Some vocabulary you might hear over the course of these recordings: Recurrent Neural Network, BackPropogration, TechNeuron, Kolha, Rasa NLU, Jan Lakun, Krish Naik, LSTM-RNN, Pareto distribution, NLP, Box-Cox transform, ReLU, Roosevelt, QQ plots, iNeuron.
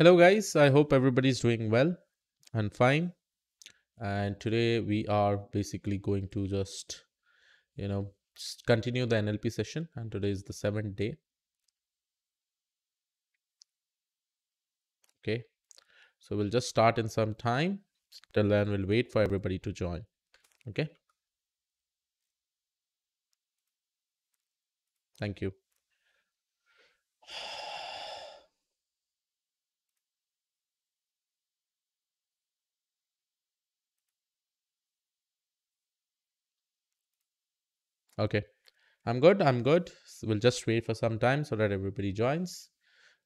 Hello guys, I hope everybody's doing well and fine. And today we are basically going to just, continue the NLP session, and today is the 7th day. Okay, so we'll just start in some time. Till then we'll wait for everybody to join. Okay. Thank you. Okay, I'm good. So we'll just wait for some time so that everybody joins.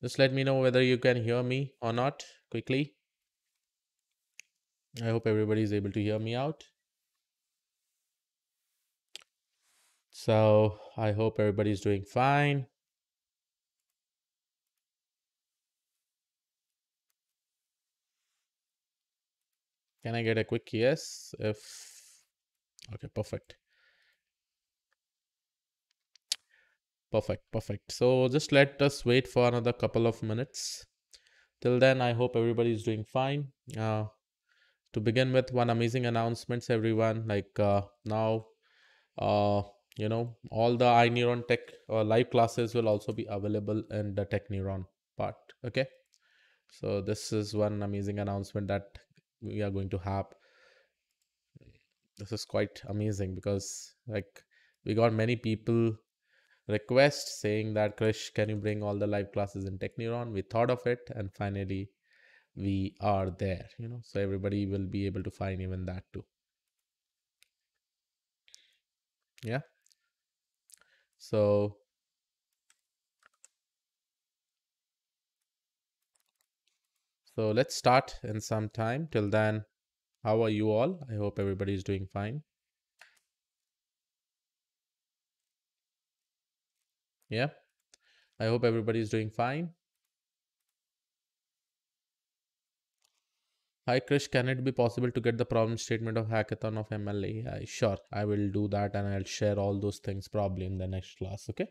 Just let me know whether you can hear me or not quickly. I hope everybody is able to hear me out. So I hope everybody's doing fine. Can I get a quick yes? Okay, perfect. Perfect. So just let us wait for another couple of minutes. Till then, I hope everybody is doing fine. To begin with, one amazing announcements, everyone. Like now, all the iNeuron Tech live classes will also be available in the TechNeuron part. Okay. So this is one amazing announcement that we are going to have. This is quite amazing because like we got many people request saying that, Krish, can you bring all the live classes in TechNeuron? We thought of it and finally we are there, so everybody will be able to find even that too. Yeah. So let's start in some time. Till then, how are you all? I hope everybody is doing fine. Yeah, I hope everybody is doing fine. Hi Krish, can it be possible to get the problem statement of hackathon of ML AI? Sure, I will do that and I'll share all those things probably in the next class. Okay.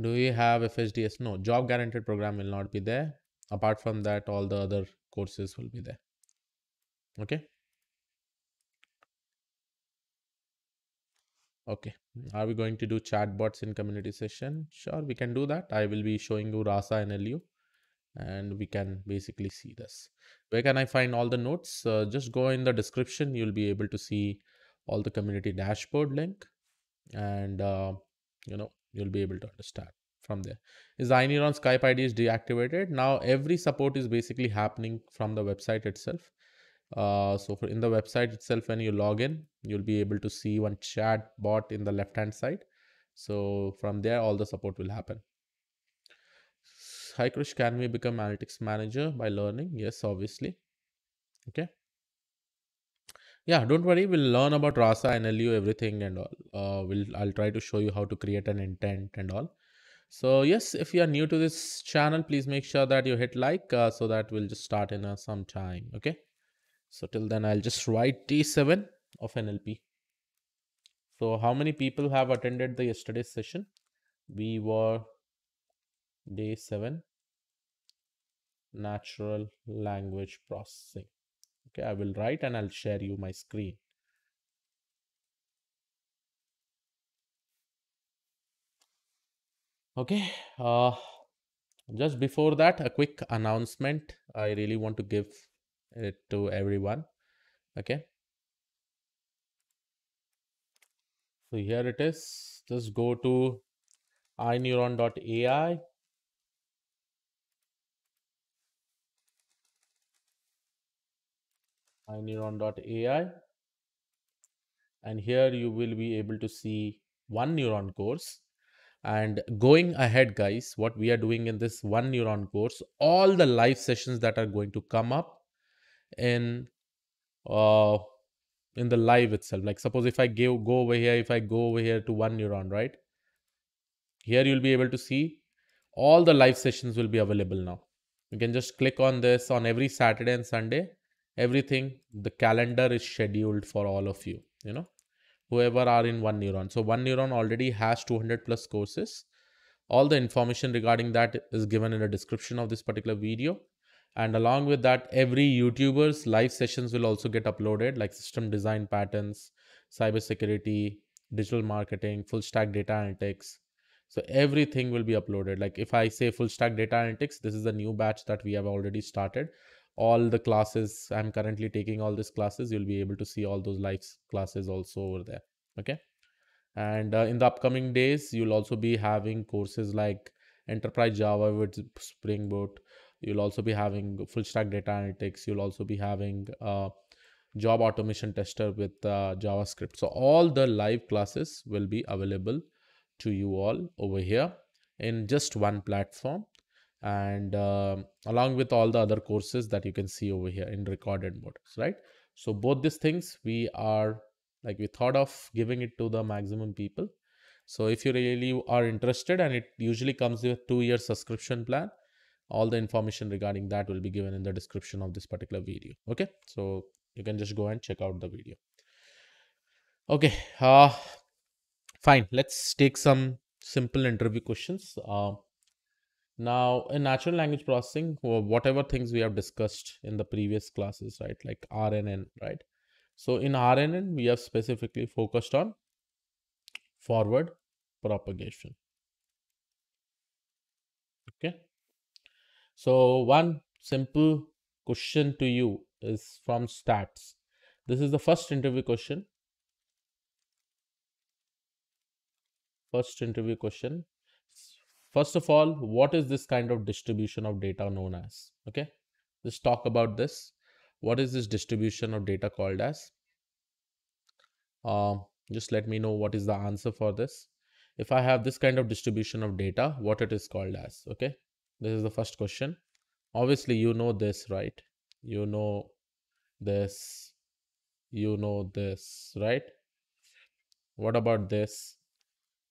Do we have FSDS? No, job guaranteed program will not be there. Apart from that, all the other courses will be there. Okay. Okay, are we going to do chatbots in community session? Sure, we can do that. I will be showing you Rasa NLU and we can basically see this. Where can I find all the notes? Just go in the description. You'll be able to see all the community dashboard link and, you'll be able to understand from there. Is iNeuron Skype ID is deactivated? Now every support is basically happening from the website itself. In the website itself, when you log in, you'll be able to see one chat bot in the left hand side. So from there, all the support will happen. Hi Krish, can we become analytics manager by learning? Yes, obviously. Okay. Yeah, don't worry. We'll learn about Rasa, NLU, everything and all. I'll try to show you how to create an intent and all. So yes, if you are new to this channel, please make sure that you hit like, so that we'll just start in some time. Okay. So till then, I'll just write T7 of NLP. So how many people have attended the yesterday's session? We were day 7, natural language processing. Okay, I will write and I'll share you my screen. Okay, just before that, a quick announcement. I really want to give it to everyone. Okay, so here it is. Just go to iNeuron.ai. iNeuron.ai, and here you will be able to see one neuron course. And going ahead, guys, what we are doing in this one neuron course, all the live sessions that are going to come up in the live itself, like suppose if I go over here, if I go over here to one neuron, right here, you'll be able to see all the live sessions will be available now. You can just click on this. On every Saturday and Sunday, everything, the calendar is scheduled for all of you, whoever are in one neuron. So one neuron already has 200+ courses. All the information regarding that is given in the description of this particular video. And along with that, every YouTuber's live sessions will also get uploaded, like system design patterns, cybersecurity, digital marketing, full stack data analytics. So everything will be uploaded. Like if I say full stack data analytics, this is a new batch that we have already started. All the classes, I'm currently taking all these classes. You'll be able to see all those live classes also over there. Okay. And in the upcoming days, you'll also be having courses like Enterprise Java with Spring Boot. You'll also be having full stack data analytics. You'll also be having job automation tester with JavaScript. So all the live classes will be available to you all over here in just one platform, and along with all the other courses that you can see over here in recorded mode, right? So both these things we are like, we thought of giving it to the maximum people. So if you really are interested, and it usually comes with a 2-year subscription plan, all the information regarding that will be given in the description of this particular video. Okay, so you can just go and check out the video. Okay, fine. Let's take some simple interview questions. Now in natural language processing, or whatever things we have discussed in the previous classes, right? Like RNN, right? So in RNN, we have specifically focused on forward propagation. Okay. So one simple question to you is from stats. This is the first interview question. First interview question. First of all, what is this kind of distribution of data known as? Okay, let's talk about this. What is this distribution of data called as? Just let me know what is the answer for this. If I have this kind of distribution of data, what it is called as? Okay, this is the first question. Obviously, you know this, right? You know this. You know this, right? What about this?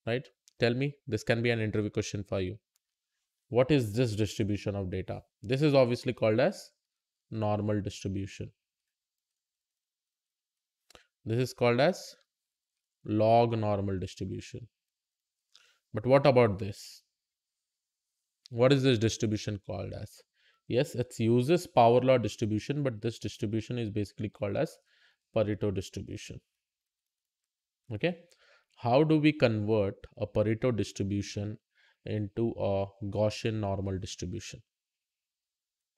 Right? Tell me, this can be an interview question for you. What is this distribution of data? This is obviously called as normal distribution. This is called as log normal distribution. But what about this? What is this distribution called as? Yes, it uses power law distribution, but this distribution is basically called as Pareto distribution. Okay. How do we convert a Pareto distribution into a Gaussian normal distribution?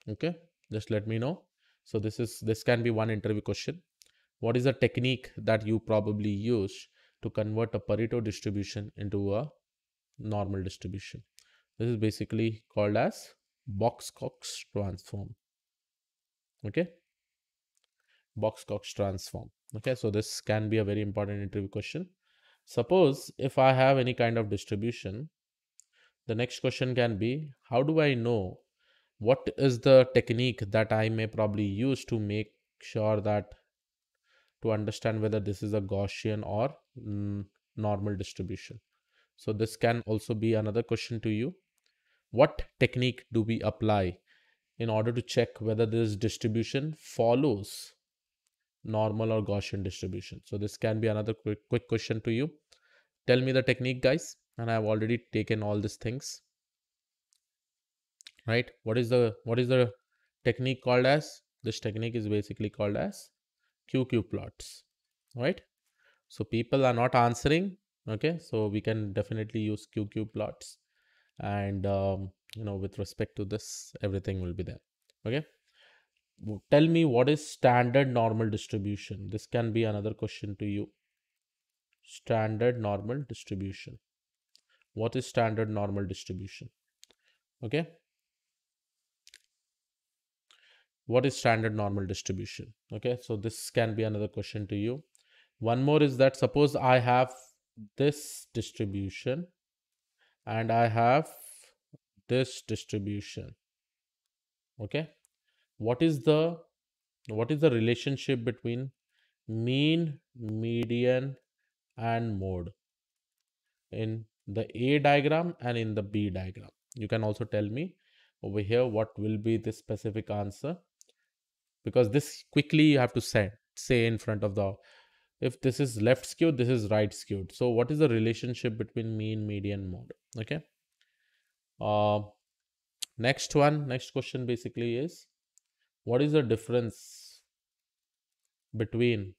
Okay, just let me know. So this can be one interview question. What is a technique that you probably use to convert a Pareto distribution into a normal distribution? This is basically called as Box-Cox transform. Okay, Box-Cox transform. Okay, so this can be a very important interview question. Suppose if I have any kind of distribution, the next question can be, how do I know what is the technique that I may probably use to make sure that to understand whether this is a Gaussian or normal distribution? So this can also be another question to you. What technique do we apply in order to check whether this distribution follows normal or Gaussian distribution? So this can be another quick question to you. Tell me the technique, guys, and I have already taken all these things, right? What is the technique called as? This technique is basically called as QQ plots, right? So people are not answering. Okay, so we can definitely use QQ plots, and you know, with respect to this, everything will be there. Okay, tell me, what is standard normal distribution? This can be another question to you. Standard normal distribution. What is standard normal distribution? Okay. What is standard normal distribution? Okay. So this can be another question to you. One more is that suppose I have this distribution and I have this distribution. Okay. What is the relationship between mean, median, and mode in the A diagram and in the B diagram? You can also tell me over here what will be the specific answer, because this quickly you have to say in front of the, if this is left skewed, this is right skewed. So what is the relationship between mean, median, mode? Okay. Next question basically is, what is the difference between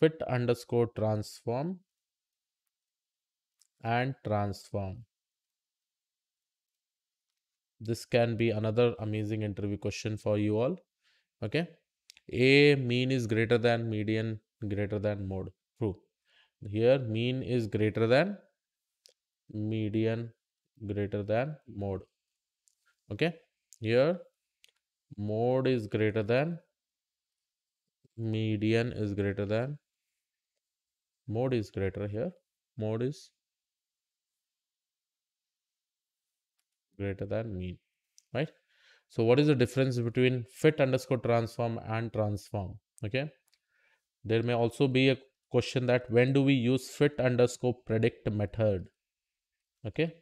fit underscore transform and transform? This can be another amazing interview question for you all. Okay. A, mean is greater than median, greater than mode. True. Here mean is greater than median, greater than mode. Okay. Here mode is greater than median is greater than mode is greater here. Mode is greater than mean, right? So what is the difference between fit underscore transform and transform? Okay. There may also be a question that when do we use fit underscore predict method? Okay.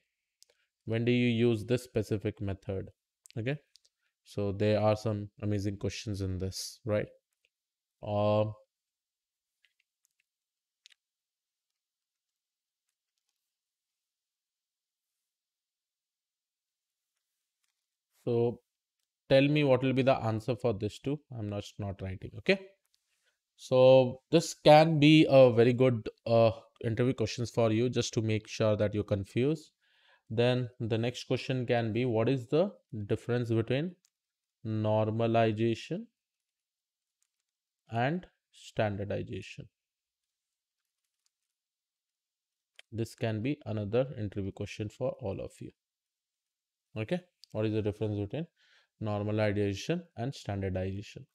When do you use this specific method? Okay. So there are some amazing questions in this, right? So tell me what will be the answer for this too. I'm not writing. Okay. So this can be a very good interview questions for you, just to make sure that you're confused. Then the next question can be, what is the difference between normalization and standardization? This can be another interview question for all of you. Okay. What is the difference between normalization and standardization?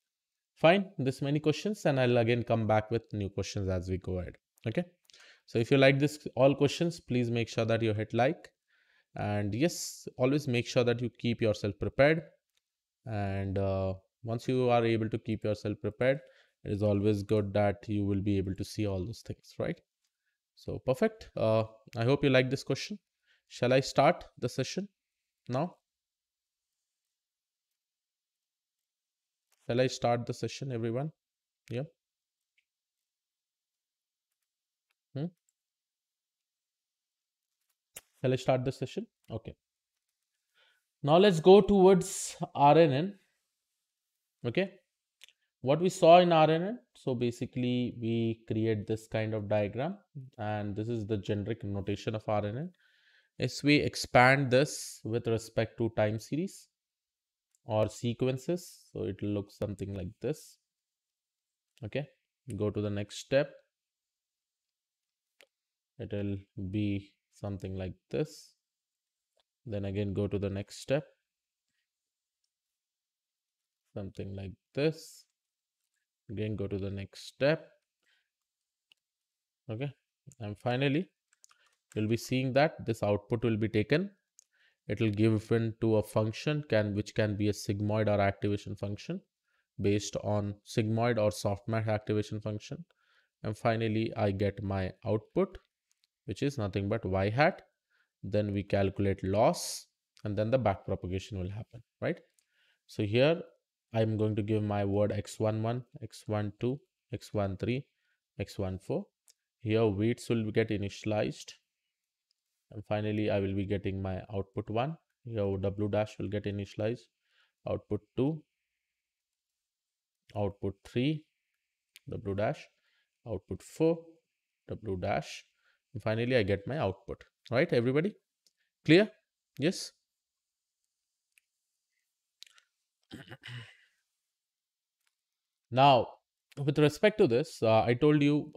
Fine, this many questions, and I'll again come back with new questions as we go ahead. Okay. So if you like this all questions, please make sure that you hit like, and yes, always make sure that you keep yourself prepared. And once you are able to keep yourself prepared, it is always good that you will be able to see all those things, right? So perfect. I hope you like this question. Shall I start the session now? Shall I start the session, everyone? Yeah. Shall I start the session? Okay. Now let's go towards RNN. Okay. What we saw in RNN. So basically we create this kind of diagram, and this is the generic notation of RNN. As we expand this with respect to time series or sequences, so it will look something like this. Okay, go to the next step. It will be something like this. Then again, go to the next step. Something like this. Again, go to the next step. Okay, and finally, you'll be seeing that this output will be taken. It will give into a function which can be a sigmoid or activation function based on sigmoid or softmax activation function. And finally, I get my output, which is nothing but y hat. Then we calculate loss, and then the back propagation will happen, right? So here I'm going to give my word x11, x12, x13, x14. Here weights will get initialized. And finally, I will be getting my output 1. Here W dash will get initialized. Output 2. Output 3. W dash. Output 4. W dash. And finally, I get my output. Right, everybody? Clear? Yes? Now, with respect to this, I told you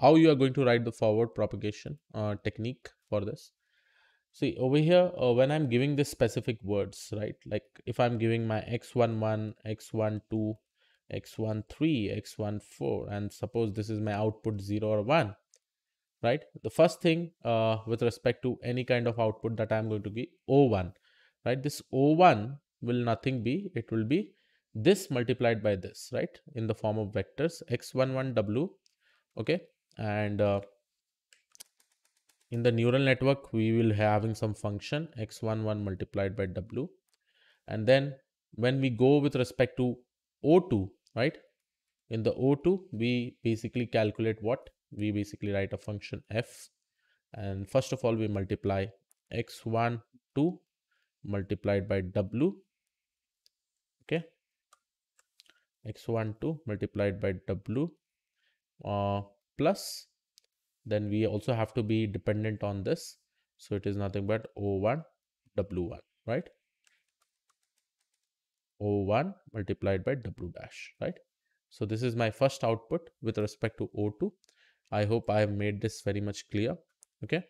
how you are going to write the forward propagation technique for this. See, over here, when I'm giving this specific words, right? Like if I'm giving my x11, x12, x13, x14, and suppose this is my output 0 or 1, right? The first thing with respect to any kind of output that I'm going to give, O1, right? This O1 will nothing be, it will be this multiplied by this, right, in the form of vectors x11w. Okay. And in the neural network we will having some function x11 multiplied by w. And then when we go with respect to O2, right, in the O2 we basically calculate what? We basically write a function f, and first of all we multiply x12 multiplied by w. Okay, x12 multiplied by w plus, then we also have to be dependent on this, so it is nothing but o1 w1, right? O1 multiplied by w dash, right? So this is my first output with respect to O2. I hope I have made this very much clear. Okay.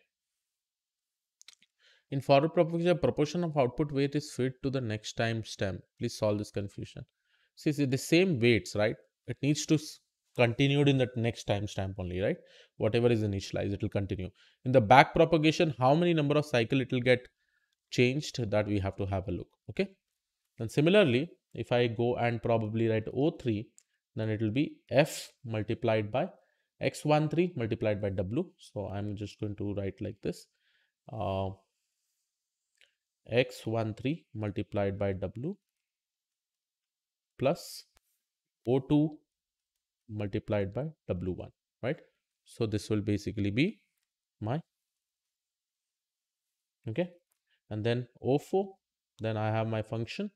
In forward propagation, proportion of output weight is fed to the next time stem. Please solve this confusion. See the same weights, right? It needs to continued in the next time stamp only, right? Whatever is initialized, it will continue. In the back propagation, how many number of cycle it will get changed, that we have to have a look. Okay. And similarly, if I go and probably write O3, then it will be F multiplied by X13 multiplied by W. So I'm just going to write like this, X13 multiplied by W plus O2 multiplied by W1, right? So this will basically be my, okay. And then O4, then I have my function.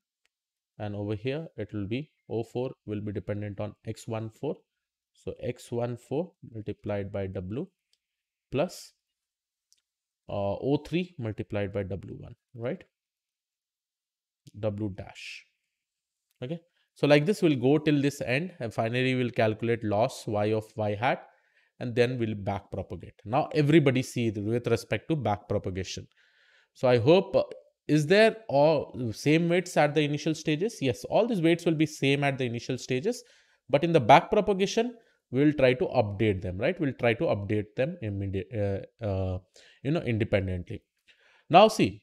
And over here, it will be O4 will be dependent on X14. So X14 multiplied by W plus O3 multiplied by W1, right? W dash. Okay. So like this, we'll go till this end. And finally, we'll calculate loss Y of Y hat. And then we'll back propagate. Now, everybody see with respect to back propagation. So I hope... Is there all same weights at the initial stages? Yes, all these weights will be same at the initial stages, but in the back propagation, we'll try to update them, right? We'll try to update them independently. Now see,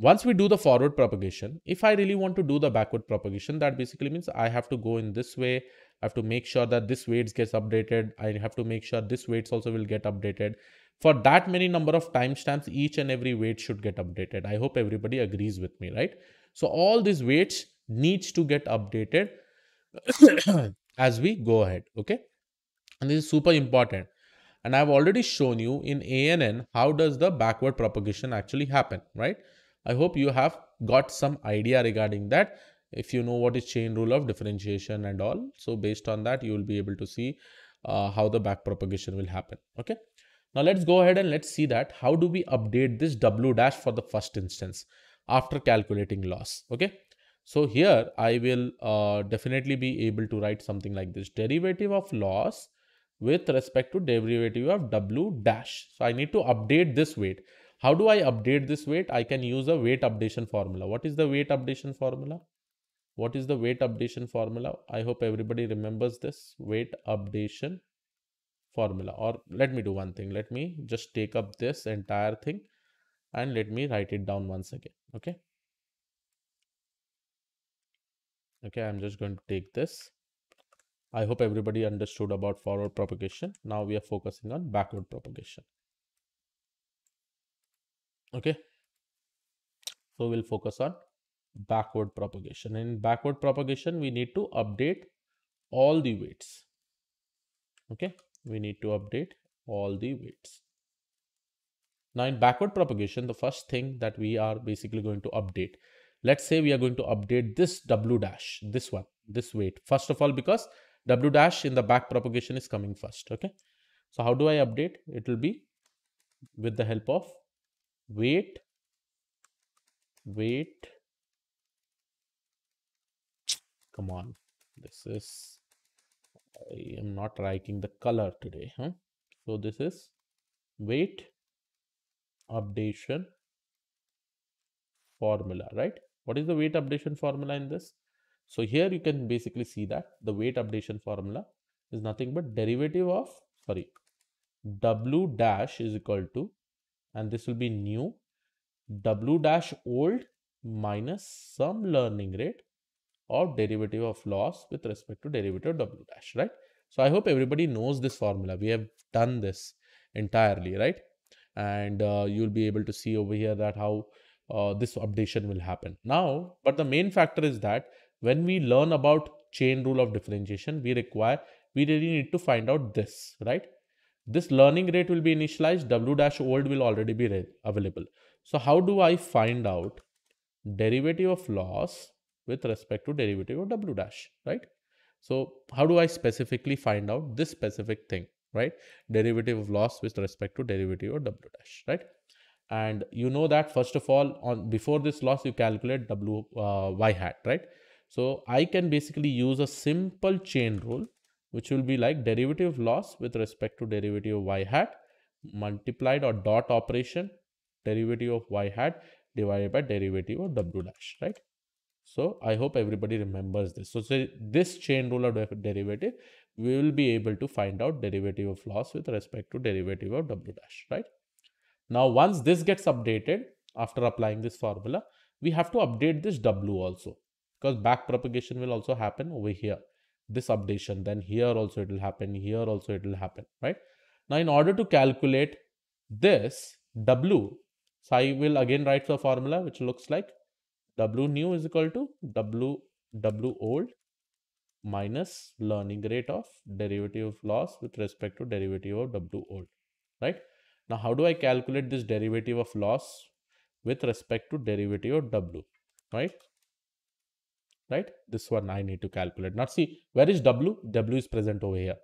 once we do the forward propagation, if I really want to do the backward propagation, that basically means I have to go in this way. I have to make sure that this weights gets updated. I have to make sure this weights also will get updated. For that many number of timestamps, each and every weight should get updated. I hope everybody agrees with me, right? So all these weights needs to get updated as we go ahead, okay? And this is super important. And I've already shown you in ANN, how does the backward propagation actually happen, right? I hope you have got some idea regarding that. If you know what is chain rule of differentiation and all, so based on that, you will be able to see how the back propagation will happen, okay? Now let's go ahead and let's see that how do we update this W dash for the first instance after calculating loss. Okay. So here I will definitely be able to write something like this, derivative of loss with respect to derivative of W dash. So I need to update this weight. How do I update this weight? I can use a weight updation formula. What is the weight updation formula? What is the weight updation formula? I hope everybody remembers this weight updation formula. Or let me do one thing. Let me just take up this entire thing and let me write it down once again. Okay. Okay. I'm just going to take this. I hope everybody understood about forward propagation. Now we are focusing on backward propagation. Okay. So we'll focus on backward propagation. In backward propagation, we need to update all the weights. Okay. We need to update all the weights. Now in backward propagation, the first thing that we are basically going to update, let's say we are going to update this W dash, this one, this weight. First of all, because W dash in the back propagation is coming first. Okay. So how do I update? It will be with the help of weight. Come on. This is, I am not liking the color today, huh? So this is weight updation formula, right? What is the weight updation formula in this? So here you can basically see that the weight updation formula is nothing but derivative of, sorry, W dash is equal to, and this will be new, W dash old minus some learning rate or derivative of loss with respect to derivative of W dash, right? So I hope everybody knows this formula. We have done this entirely, right? And you'll be able to see over here that how this updation will happen. Now, but the main factor is that when we learn about chain rule of differentiation, we really need to find out this, right? This learning rate will be initialized, W dash old will already be available. So how do I find out derivative of loss with respect to derivative of W dash, right? So how do I specifically find out this specific thing, right? Derivative of loss with respect to derivative of W dash, right? And you know that first of all, on before this loss, you calculate W y hat, right? So I can basically use a simple chain rule, which will be like derivative loss with respect to derivative of y hat multiplied or dot operation derivative of y hat divided by derivative of W dash, right? So I hope everybody remembers this. So this chain rule of derivative, we will be able to find out derivative of loss with respect to derivative of W dash, right? Now, once this gets updated after applying this formula, we have to update this W also, because back propagation will also happen over here. This updation, then here also it will happen, here also it will happen, right? Now, in order to calculate this W, so I will again write the formula, which looks like W new is equal to W old minus learning rate of derivative of loss with respect to derivative of W old, right? Now, how do I calculate this derivative of loss with respect to derivative of W, right? Right? This one I need to calculate. Now, see, where is W? W is present over here.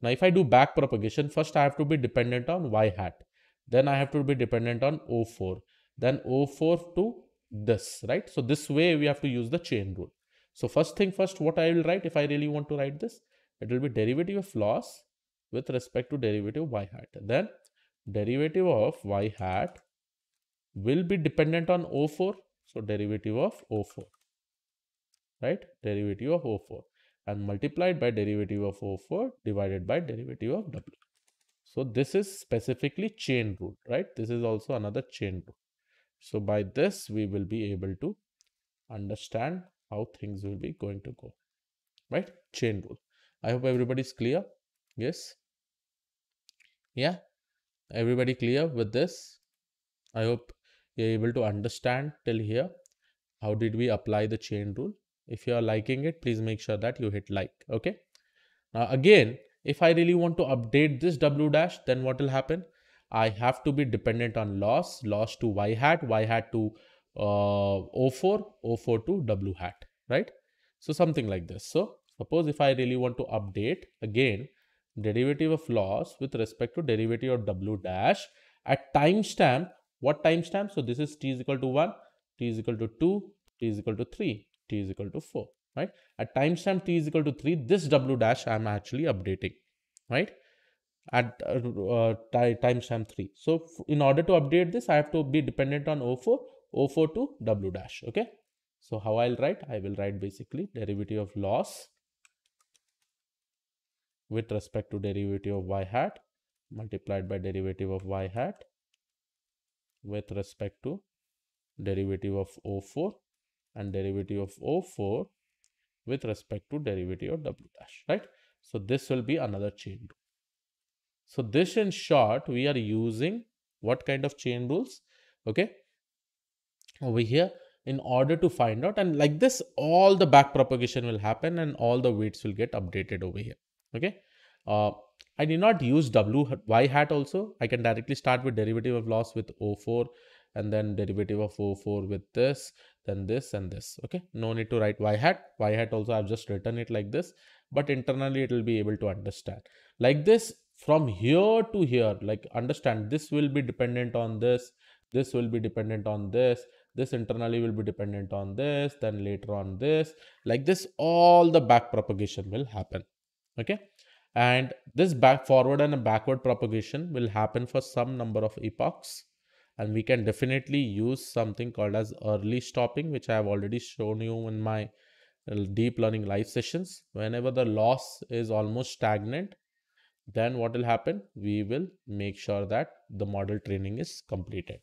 Now, if I do back propagation, first I have to be dependent on Y hat. Then I have to be dependent on O4. Then O4 to this, right? So this way we have to use the chain rule. So first thing first, what I will write, if I really want to write this, it will be derivative of loss with respect to derivative of Y hat. Then derivative of Y hat will be dependent on O4. So derivative of O4. Right, derivative of O4 and multiplied by derivative of O4 divided by derivative of W. So this is specifically chain rule, right? This is also another chain rule. So by this, we will be able to understand how things will be going to go, right? Chain rule. I hope everybody's clear. Yes. Yeah. Everybody clear with this? I hope you're able to understand till here. How did we apply the chain rule? If you are liking it, please make sure that you hit like, okay? Now, again, if I really want to update this W dash, then what will happen? I have to be dependent on loss, loss to Y hat to O4, O4 to W hat, right? So something like this. So suppose if I really want to update, again, derivative of loss with respect to derivative of W dash at timestamp, what timestamp? So this is t is equal to 1, t is equal to 2, t is equal to 3. T is equal to 4, right? At timestamp t is equal to 3, this W dash I am actually updating, right? At timestamp 3. So in order to update this, I have to be dependent on O4, O4 to W dash, okay? So how I'll write? I will write basically derivative of loss with respect to derivative of Y hat multiplied by derivative of Y hat with respect to derivative of O4 and derivative of O4 with respect to derivative of W dash, right? So this will be another chain rule. So this in short, we are using what kind of chain rules, okay? Over here in order to find out, and like this, all the back propagation will happen and all the weights will get updated over here, okay? I did not use Y hat also. I can directly start with derivative of loss with O4 and then derivative of O4 with this, then this and this, okay? No need to write Y hat. Y hat also I've just written it like this, but internally it will be able to understand. Like this, from here to here, like understand, this will be dependent on this will be dependent on this internally will be dependent on this, then later on this, like this, all the back propagation will happen, okay? And this back forward and backward propagation will happen for some number of epochs. And we can definitely use something called as early stopping, which I have already shown you in my deep learning live sessions. Whenever the loss is almost stagnant, then what will happen? We will make sure that the model training is completed.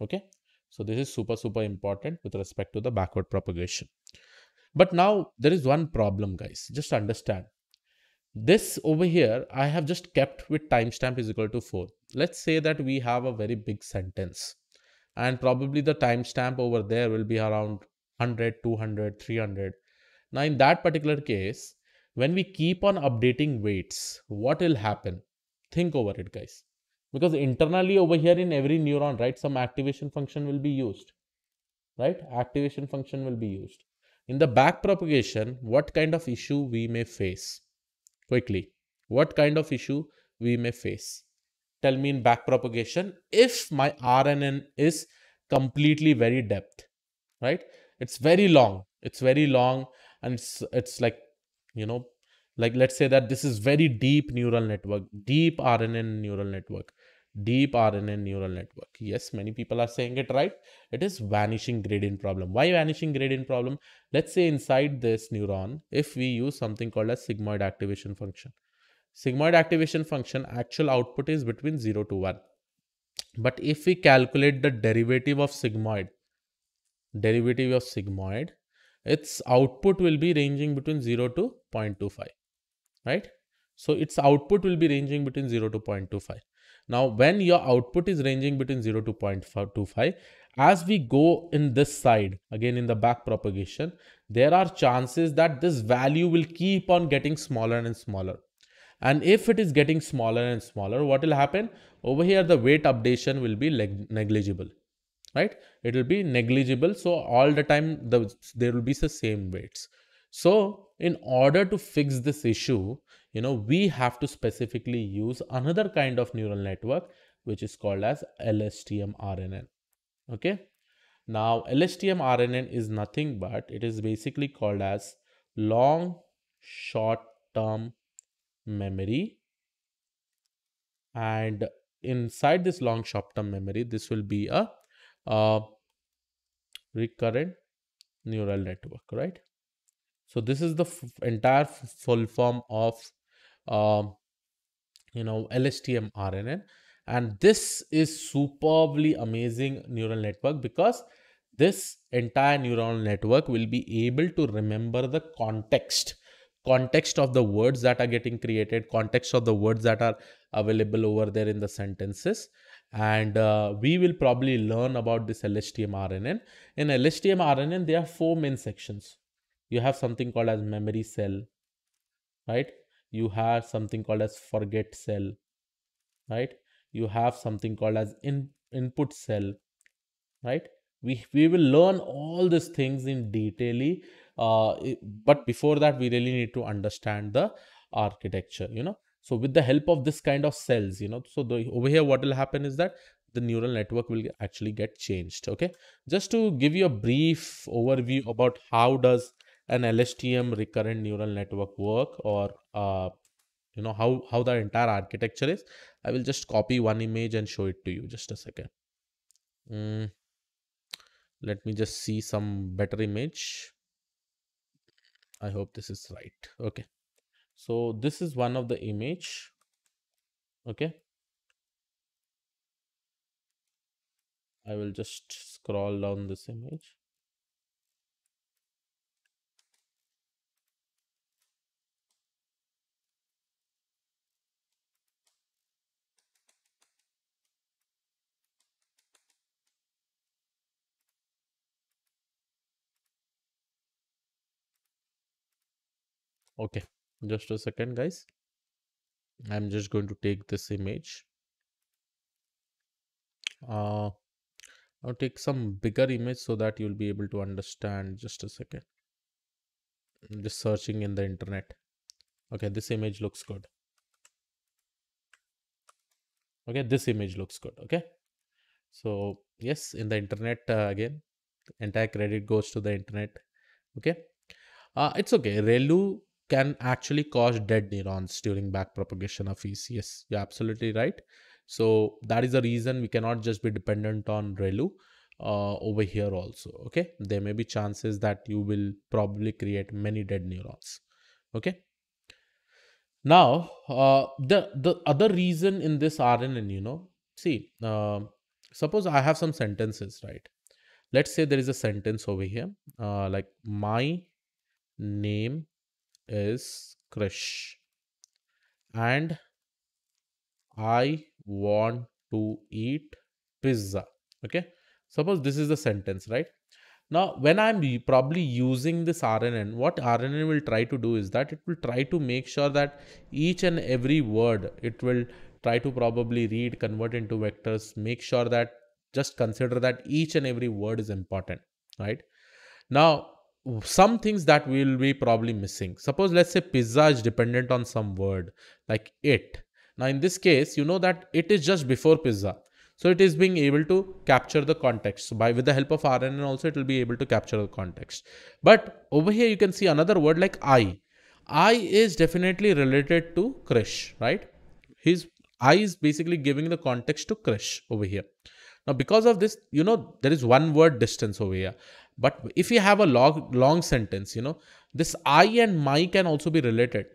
Okay. So this is super, super important with respect to the backward propagation. But now there is one problem, guys. Just understand. This over here, I have just kept with timestamp is equal to 4. Let's say that we have a very big sentence and probably the timestamp over there will be around 100, 200, 300. Now, in that particular case, when we keep on updating weights, what will happen? Think over it, guys. because internally over here in every neuron, right, some activation function will be used, right? Activation function will be used. In the back propagation, what kind of issue we may face? Quickly, what kind of issue we may face? Tell me in back propagation, if my RNN is completely very depth, right? It's very long, and it's like, you know, like let's say that this is very deep neural network, deep RNN neural network, deep RNN neural network. Yes, many people are saying it right. It is vanishing gradient problem. Why vanishing gradient problem? Let's say inside this neuron, if we use something called as sigmoid activation function. Sigmoid activation function, actual output is between 0 to 1. But if we calculate the derivative of sigmoid, its output will be ranging between 0 to 0.25, right? So its output will be ranging between 0 to 0.25. Now, when your output is ranging between 0 to 0.25, as we go in this side, again in the back propagation, there are chances that this value will keep on getting smaller and smaller. And if it is getting smaller and smaller, what will happen? Over here, the weight updation will be negligible, right? It will be negligible. So all the time, there will be the same weights. So in order to fix this issue, you know, we have to specifically use another kind of neural network, which is called as LSTM-RNN. Okay. Now, LSTM-RNN is nothing but it is basically called as long, short-term memory, and inside this long short-term memory, this will be a recurrent neural network, right? So this is the entire full form of you know, LSTM-RNN, and this is superbly amazing neural network because this entire neural network will be able to remember the context of the words that are getting created, context of the words that are available over there in the sentences. And we will probably learn about this LSTM-RNN. In LSTM-RNN, there are four main sections. You have something called as memory cell, right? You have something called as forget cell, right? You have something called as input cell, right? We will learn all these things in detail, but before that, we really need to understand the architecture, you know. So with the help of this kind of cells, you know, so over here, what will happen is that the neural network will actually get changed, okay? Just to give you a brief overview about how does an LSTM recurrent neural network work, or, you know, how the entire architecture is, I will just copy one image and show it to you. Just a second. Let me just see some better image. I hope this is right. Okay. So this is one of the image. Okay. I will just scroll down this image. Okay, just a second, guys. I'm just going to take this image. I'll take some bigger image so that you'll be able to understand. Just a second. I'm just searching in the internet. Okay, this image looks good. Okay, this image looks good. Okay. So, yes, in the internet, again, entire credit goes to the internet. Okay. It's okay. ReLU can actually cause dead neurons during back propagation of ECS. Yes, you're absolutely right. So that is the reason we cannot just be dependent on ReLU over here also. Okay. There may be chances that you will probably create many dead neurons. Okay. Now, the other reason in this RNN, you know, see, suppose I have some sentences, right? Let's say there is a sentence over here, like my name is Krish, and I want to eat pizza. Okay. Suppose this is the sentence, right? Now, when I'm probably using this RNN, what RNN will try to do is that it will try to make sure that each and every word, it will try to probably read, convert into vectors, make sure that, just consider that each and every word is important, right? Now, some things that we will be probably missing. Suppose let's say pizza is dependent on some word like it. Now in this case, you know that it is just before pizza. So it is being able to capture the context. So with the help of RNN also, it will be able to capture the context. But over here, you can see another word like I. I is definitely related to Krish, right? His I is basically giving the context to Krish over here. Now, because of this, you know, there is one word distance over here. But if you have a long sentence, you know, this I and my can also be related.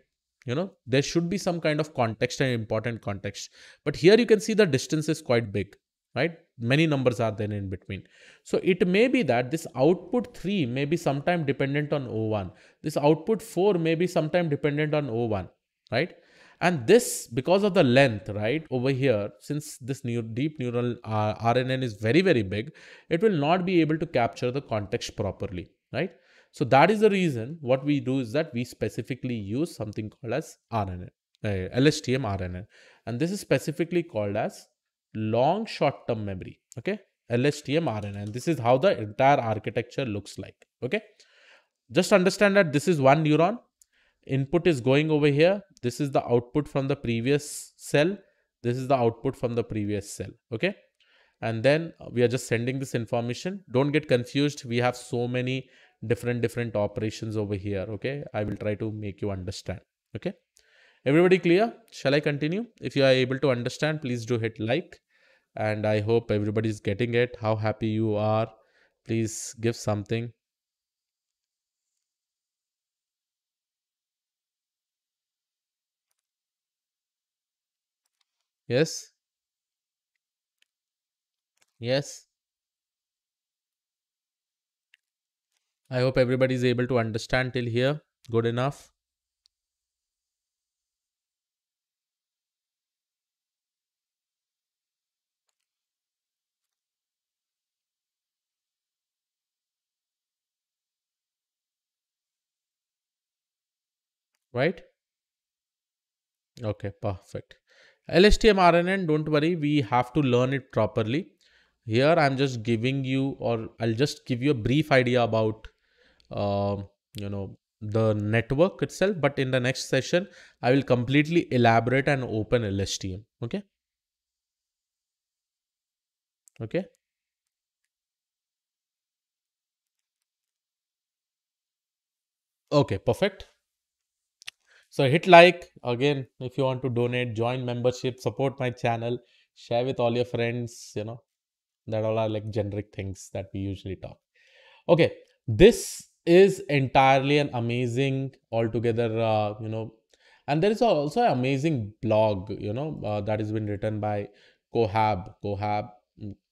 You know, there should be some kind of context and important context. But here you can see the distance is quite big, right? Many numbers are there in between. So it may be that this output 3 may be sometime dependent on O1. This output 4 may be sometime dependent on O1, right? And this, because of the length, right, over here, since this new deep neural RNN is very, very big, it will not be able to capture the context properly, right? So that is the reason what we do is that we specifically use something called as RNN, LSTM-RNN. And this is specifically called as long short-term memory, okay? LSTM-RNN. This is how the entire architecture looks like, okay? Just understand that this is one neuron. Input is going over here. This is the output from the previous cell. This is the output from the previous cell. Okay. And then we are just sending this information. Don't get confused. We have so many different operations over here. Okay. I will try to make you understand. Okay. Everybody clear? Shall I continue? If you are able to understand, please do hit like. And I hope everybody is getting it. How happy you are. Please give something. Yes. Yes. I hope everybody is able to understand till here. Good enough. Right? Okay, perfect. LSTM-RNN, don't worry, we have to learn it properly. Here I'm just giving you, or I'll just give you a brief idea about, you know, the network itself. But in the next session, I will completely elaborate and open LSTM. Okay. Okay. Okay, perfect. So hit like again, if you want to donate, join membership, support my channel, share with all your friends, you know, that all are like generic things that we usually talk. Okay. This is entirely an amazing altogether, you know, and there is also an amazing blog, you know, that has been written by Kolha,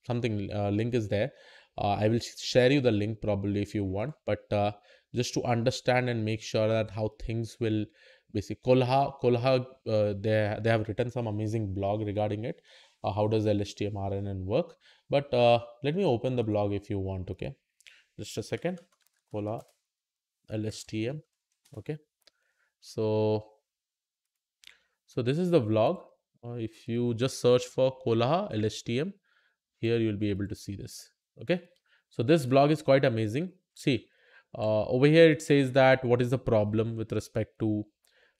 something link is there. I will share you the link probably if you want, but just to understand and make sure that how things will. Basically, Kolha, they have written some amazing blog regarding it. How does LSTM-RNN work? But let me open the blog if you want, okay? Just a second. Kolha, LSTM, okay? So this is the blog. If you just search for Kolha, LSTM, here you'll be able to see this, okay? So this blog is quite amazing. See, over here it says that what is the problem with respect to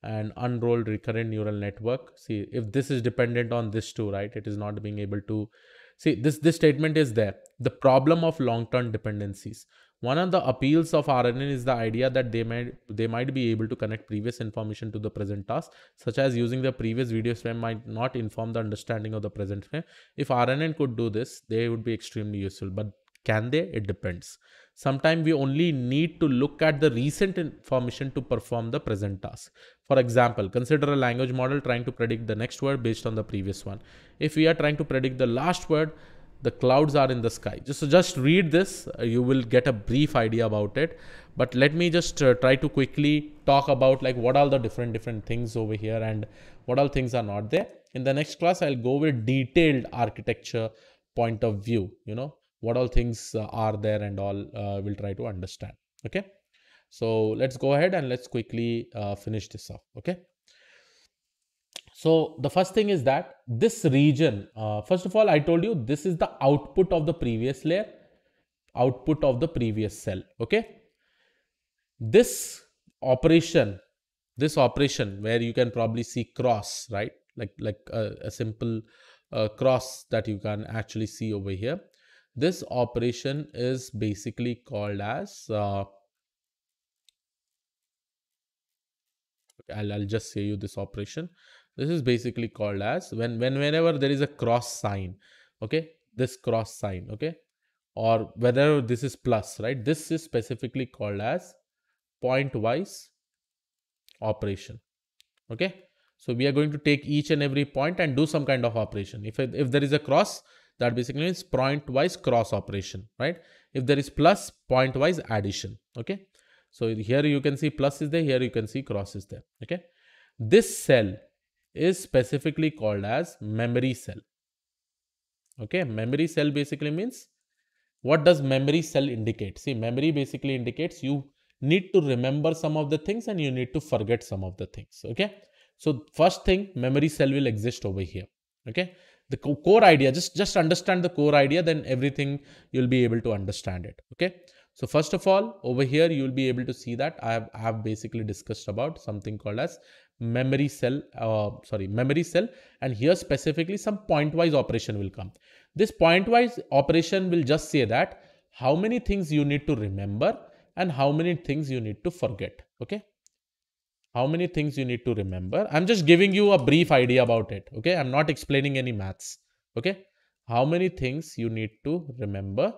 an unrolled recurrent neural network. See, if this is dependent on this too, right? It is not being able to see this statement is there. The problem of long-term dependencies. One of the appeals of RNN is the idea that they might be able to connect previous information to the present task, such as using the previous video frame might not inform the understanding of the present frame. If RNN could do this, they would be extremely useful. But can they? It depends. Sometimes we only need to look at the recent information to perform the present task. For example, consider a language model trying to predict the next word based on the previous one. If we are trying to predict the last word, the clouds are in the sky. So just read this. You will get a brief idea about it. But let me just try to quickly talk about like what are the different things over here and what all things are not there. In the next class, I'll go with detailed architecture point of view, you know. What all things are there and all we'll try to understand. Okay. So let's go ahead and let's quickly finish this up. Okay. So the first thing is that this region, first of all, I told you this is the output of the previous layer, output of the previous cell. Okay. This operation where you can probably see cross, right? Like a simple cross that you can actually see over here. This operation is basically called as, I'll just say you this operation. This is basically called as whenever there is a cross sign, okay, this cross sign, okay, or whether this is plus, right? This is specifically called as point-wise operation, okay? So we are going to take each and every point and do some kind of operation. If there is a cross, that basically means point-wise cross operation, right? If there is plus, point-wise addition, okay? So here you can see plus is there, here you can see cross is there, okay? This cell is specifically called as memory cell. Okay, memory cell basically means, what does memory cell indicate? See, memory basically indicates you need to remember some of the things and you need to forget some of the things. Okay, so first thing, memory cell will exist over here. Okay, the core idea, just understand the core idea, then everything you'll be able to understand it. Okay, so first of all, over here you'll be able to see that I have basically discussed about something called as memory cell, and here specifically some point-wise operation will come. This point-wise operation will just say that how many things you need to remember and how many things you need to forget. Okay, how many things you need to remember. I'm just giving you a brief idea about it. Okay, I'm not explaining any maths. Okay, how many things you need to remember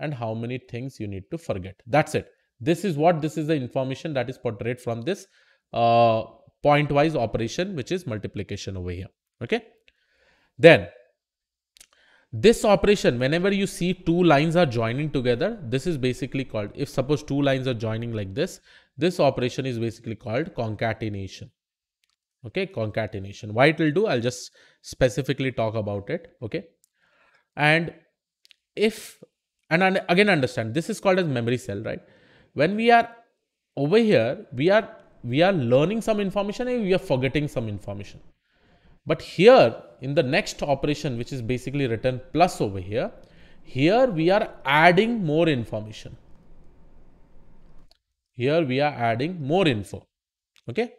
and how many things you need to forget. That's it. This is the information that is portrayed from this point-wise operation, which is multiplication over here. Okay. Then this operation, whenever you see two lines are joining together, this is basically called, if suppose two lines are joining like this, this operation is basically called concatenation. Okay. Concatenation. Why it will do, I'll just specifically talk about it. Okay. And again, understand, this is called as memory cell, right? When we are over here, we are learning some information and we are forgetting some information. But here in the next operation, which is basically written plus over here, here we are adding more information. Here we are adding more info. Okay.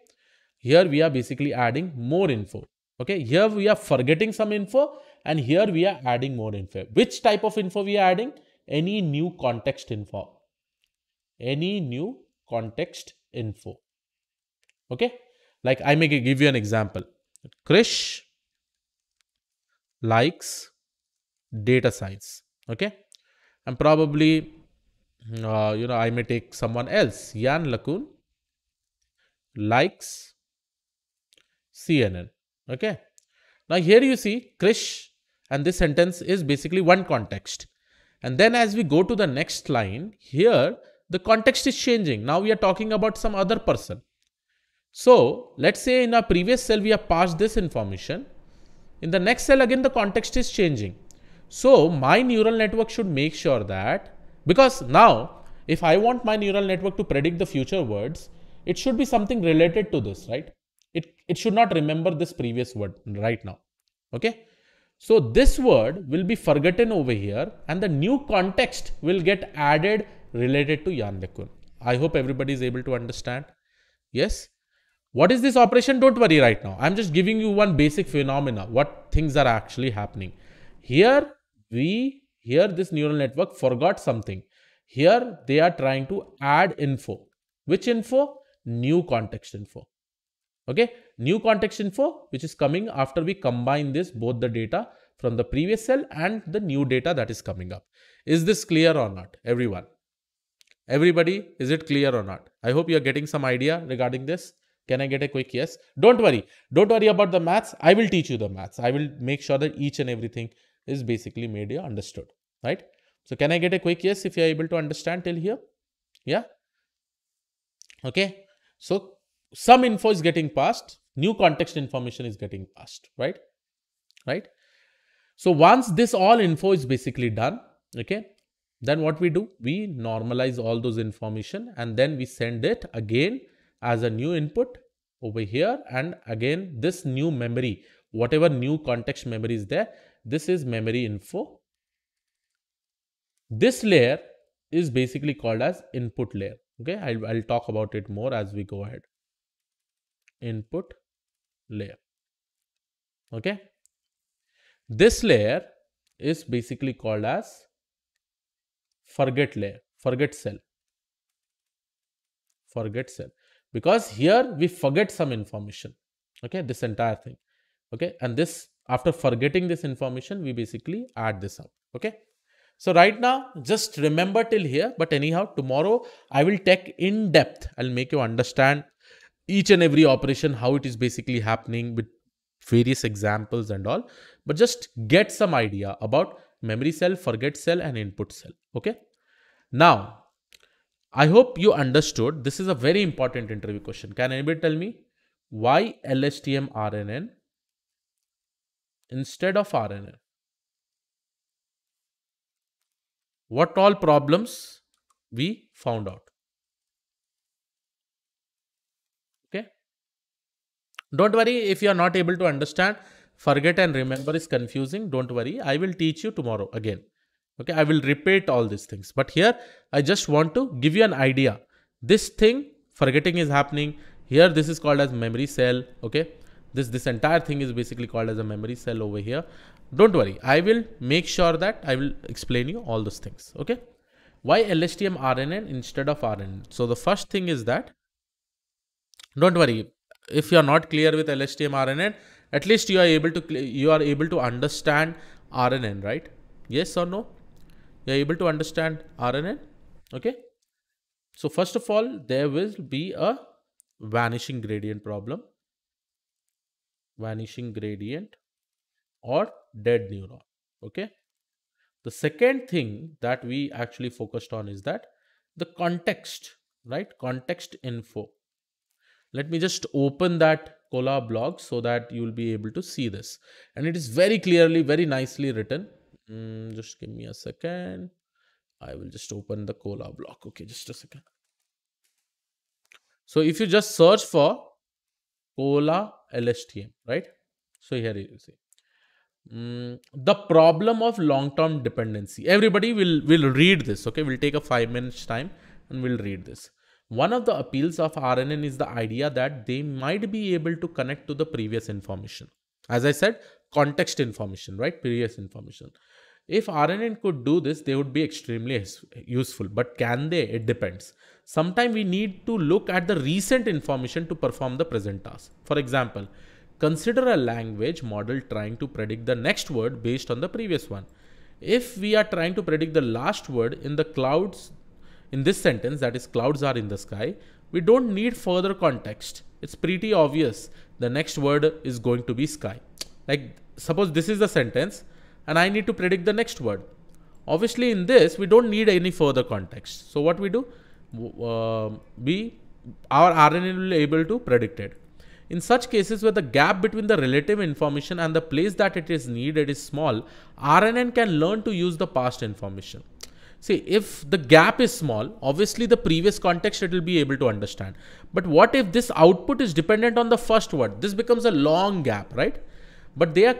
Here we are basically adding more info. Okay. Here we are forgetting some info and here we are adding more info. Which type of info we are adding? Any new context info. Any new context info. Okay, like I may give you an example. Krish likes data science. Okay, and probably, I may take someone else. Jan Lakun likes CNN. Okay, now here you see Krish, and this sentence is basically one context. And then as we go to the next line, here the context is changing. Now we are talking about some other person. So let's say in our previous cell, we have passed this information. In the next cell, again, the context is changing. So my neural network should make sure that, because now if I want my neural network to predict the future words, it should be something related to this, right? It should not remember this previous word right now. Okay. So this word will be forgotten over here and the new context will get added related to Jan Lakun. I hope everybody is able to understand. Yes. What is this operation? Don't worry right now. I'm just giving you one basic phenomena, what things are actually happening. Here this neural network forgot something. Here they are trying to add info. Which info? New context info. Okay. New context info, which is coming after we combine this, both the data from the previous cell and the new data that is coming up. Is this clear or not, everyone? Everybody, is it clear or not? I hope you're getting some idea regarding this. Can I get a quick yes? Don't worry. Don't worry about the maths. I will teach you the maths. I will make sure that each and everything is basically made understood, right? So can I get a quick yes if you're able to understand till here? Yeah. Okay. So some info is getting passed. New context information is getting passed, right? Right. So once this all info is basically done, okay, then what we do? We normalize all those information and then we send it again as a new input over here, and again this new memory, whatever new context memory is there, this is memory info. This layer is basically called as input layer. Okay, I'll talk about it more as we go ahead. Input layer. Okay, this layer is basically called as forget layer, forget cell. Forget cell, because here we forget some information. Okay, this entire thing. Okay, and this, after forgetting this information, we basically add this up. Okay. So right now, just remember till here, but anyhow, tomorrow I will take in depth. I'll make you understand each and every operation, how it is basically happening with various examples and all, but just get some idea about memory cell, forget cell and input cell. Okay. Now, I hope you understood. This is a very important interview question. Can anybody tell me why LSTM-RNN instead of RNN? What all problems we found out? Okay. Don't worry if you are not able to understand. Forget and remember is confusing. Don't worry. I will teach you tomorrow again. Okay. I will repeat all these things. But here, I just want to give you an idea. This thing, forgetting is happening. Here, this is called as memory cell. Okay. This entire thing is basically called as a memory cell over here. Don't worry. I will make sure that I will explain you all those things. Okay. Why LSTM-RNN instead of RNN? So the first thing is that, don't worry. If you are not clear with LSTM-RNN, at least you are able to understand RNN, right? Yes or no? You are able to understand RNN. Okay. So first of all, there will be a vanishing gradient problem. Vanishing gradient or dead neuron. Okay. The second thing that we actually focused on is that the context, right? Context info. Let me just open that Kolha blog so that you will be able to see this. And it is very clearly, very nicely written. Just give me a second. I will just open the Kolha blog. Okay, just a second. So if you just search for Kolha LSTM, right? So here you see the problem of long-term dependency. Everybody will read this. Okay, we'll take a 5 minutes time and we'll read this. One of the appeals of RNN is the idea that they might be able to connect to the previous information. As I said, context information, right? Previous information. If RNN could do this, they would be extremely useful. But can they? It depends. Sometimes we need to look at the recent information to perform the present task. For example, consider a language model trying to predict the next word based on the previous one. If we are trying to predict the last word in the clouds, in this sentence, that is, clouds are in the sky, we don't need further context. It's pretty obvious the next word is going to be sky. Like, suppose this is the sentence, and I need to predict the next word. Obviously, in this, we don't need any further context. So what we do, our RNN will be able to predict it. In such cases where the gap between the relative information and the place that it is needed is small, RNN can learn to use the past information. See, if the gap is small, obviously the previous context it will be able to understand. But what if this output is dependent on the first word? This becomes a long gap, right? But they are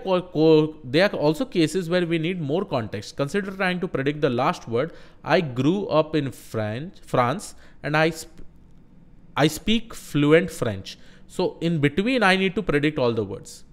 also cases where we need more context. Consider trying to predict the last word. I grew up in France and I speak fluent French. So in between, I need to predict all the words.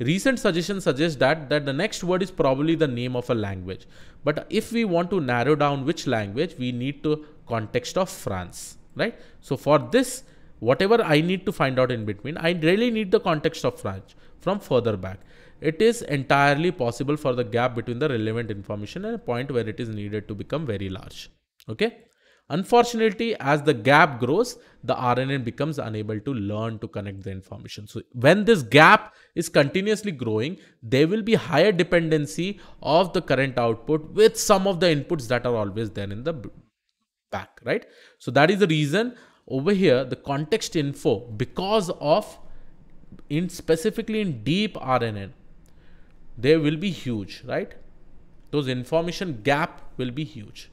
Recent suggestions suggest that the next word is probably the name of a language. But if we want to narrow down which language, we need to context of France, right? So for this, whatever I need to find out in between, I really need the context of France from further back. It is entirely possible for the gap between the relevant information and a point where it is needed to become very large. Okay. Unfortunately, as the gap grows, the RNN becomes unable to learn to connect the information. So when this gap is continuously growing, there will be higher dependency of the current output with some of the inputs that are always there in the back, right? So that is the reason over here, the context info, because of specifically in deep RNN, they will be huge, right? Those information gap will be huge.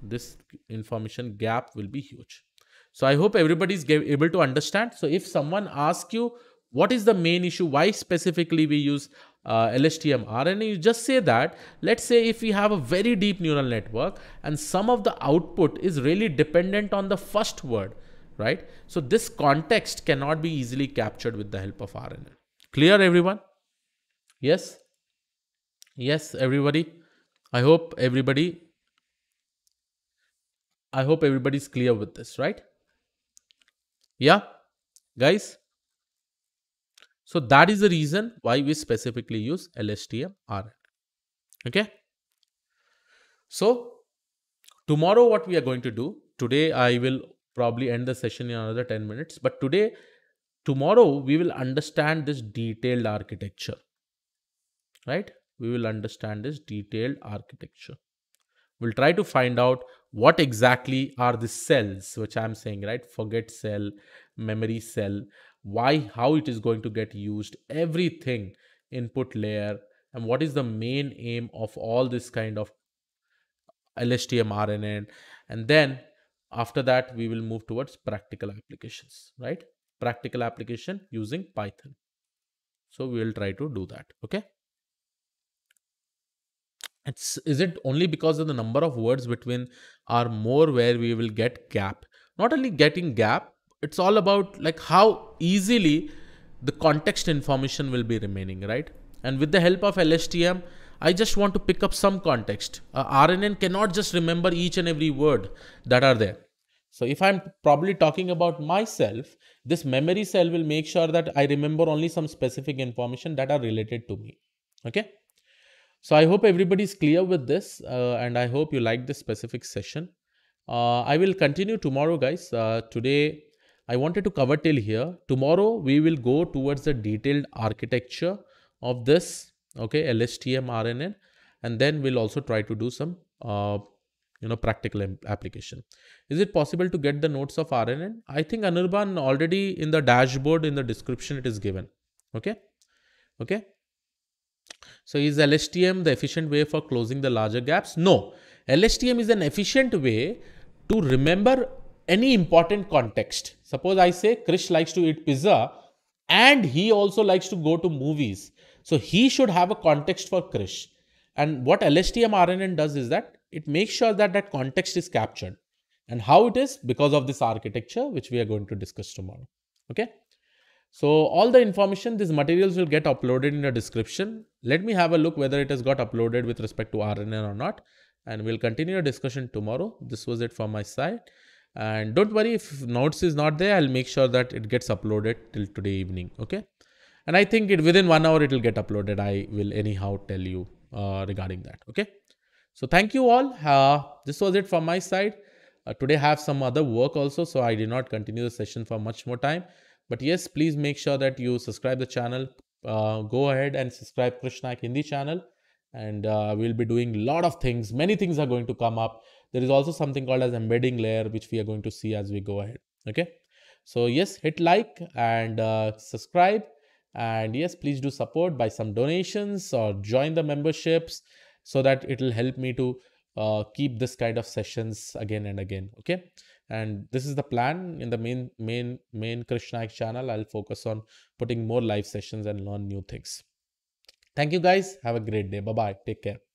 This information gap will be huge. So I hope everybody is able to understand. So if someone asks you, what is the main issue? Why specifically we use LSTM-RNN? You just say that, let's say if we have a very deep neural network and some of the output is really dependent on the first word, right? So this context cannot be easily captured with the help of RNN. Clear, everyone? Yes? Yes, everybody? I hope everybody's clear with this, right? Yeah, guys? So that is the reason why we specifically use LSTM-RNN. Okay? So tomorrow what we are going to do, today I will probably end the session in another 10 minutes, but tomorrow we will understand this detailed architecture, right? We will understand this detailed architecture. We'll try to find out what exactly are the cells, which I'm saying, right? Forget cell, memory cell, why, how it is going to get used, everything, input layer, and what is the main aim of all this kind of LSTM-RNN. And then after that, we will move towards practical applications, right? Practical application using Python. So we will try to do that. Okay. Is it only because of the number of words between are more where we will get gap? Not only getting gap, it's all about like how easily the context information will be remaining, right? And with the help of LSTM, I just want to pick up some context. RNN cannot just remember each and every word that are there. So if I'm probably talking about myself, this memory cell will make sure that I remember only some specific information that are related to me. Okay. So I hope everybody's clear with this and I hope you like this specific session. I will continue tomorrow, guys. Today, I wanted to cover till here. Tomorrow, we will go towards the detailed architecture of this. Okay, LSTM-RNN, and then we'll also try to do some, practical application. Is it possible to get the notes of RNN? I think Anirban already in the dashboard, in the description, it is given. Okay. Okay. So is LSTM the efficient way for closing the larger gaps? No, LSTM is an efficient way to remember any important context. Suppose I say Krish likes to eat pizza and he also likes to go to movies. So he should have a context for Krish. And what LSTM-RNN does is that it makes sure that that context is captured. And how it is? Because of this architecture, which we are going to discuss tomorrow. Okay. So all the information, these materials will get uploaded in the description. Let me have a look whether it has got uploaded with respect to RNN or not. And we'll continue our discussion tomorrow. This was it from my side. And don't worry, if notes is not there, I'll make sure that it gets uploaded till today evening. Okay. And I think within 1 hour, it will get uploaded. I will anyhow tell you regarding that. Okay. So thank you all. This was it from my side. Today I have some other work also, so I did not continue the session for much more time. But yes, please make sure that you subscribe the channel. Go ahead and subscribe Krish Naik Hindi channel. And we'll be doing a lot of things. Many things are going to come up. There is also something called as embedding layer, which we are going to see as we go ahead. Okay. So yes, hit like and subscribe. And yes, please do support by some donations or join the memberships so that it will help me to keep this kind of sessions again and again. Okay. And this is the plan in the main Krish Naik channel. I'll focus on putting more live sessions and learn new things. Thank you guys. Have a great day. Bye-bye. Take care.